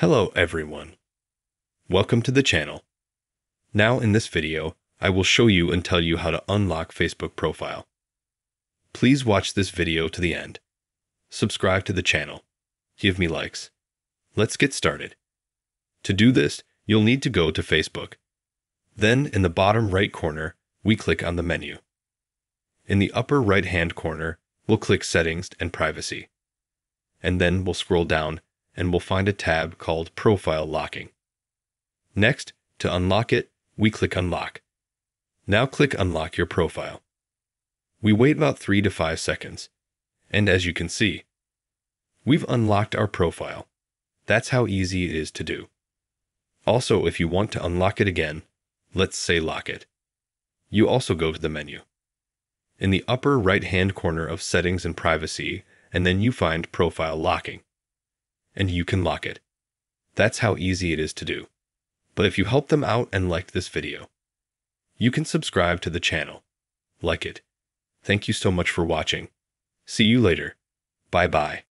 Hello everyone. Welcome to the channel. Now in this video, I will show you and tell you how to unlock Facebook profile. Please watch this video to the end. Subscribe to the channel. Give me likes. Let's get started. To do this, you'll need to go to Facebook. Then in the bottom right corner, we click on the menu. In the upper right-hand corner, we'll click Settings and Privacy. And then we'll scroll down and we'll find a tab called Profile Locking. Next, to unlock it, we click Unlock. Now click Unlock your profile. We wait about 3 to 5 seconds, and as you can see, we've unlocked our profile. That's how easy it is to do. Also, if you want to unlock it again, let's say lock it. You also go to the menu. In the upper right-hand corner of Settings and Privacy, and then you find Profile Locking. And you can lock it. That's how easy it is to do. But if you helped them out and liked this video, you can subscribe to the channel. Like it. Thank you so much for watching. See you later. Bye bye.